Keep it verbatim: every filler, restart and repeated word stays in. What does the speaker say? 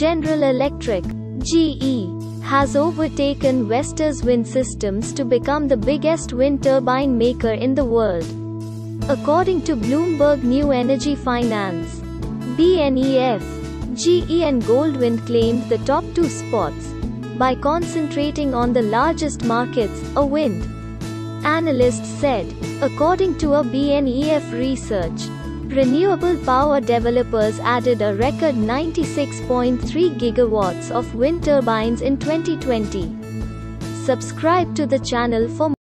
General Electric (G E) has overtaken Vestas Wind Systems to become the biggest wind turbine maker in the world. According to Bloomberg New Energy Finance, B N E F, G E and Goldwind claimed the top two spots by concentrating on the largest markets, a wind analyst said, according to a B N E F research. Renewable power developers added a record ninety-six point three gigawatts of wind turbines in twenty twenty. Subscribe to the channel for more.